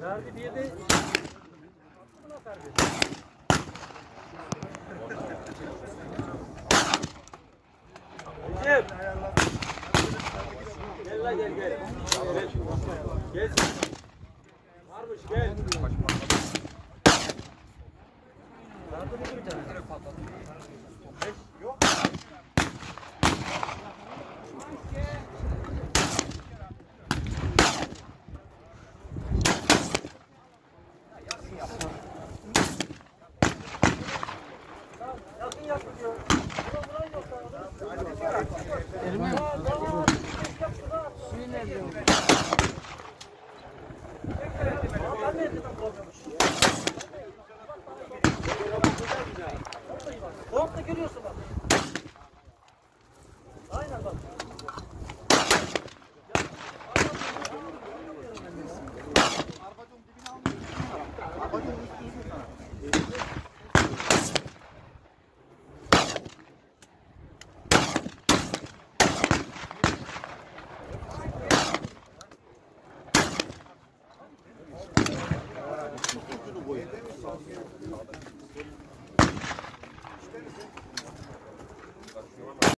Derdi bir de gel la gel gel. Gel. Varmış gel. Yok. Orada görüyorsun bak. Aynen bak. Arabacığım dibini almıyor. Arabacığım üstünü sana.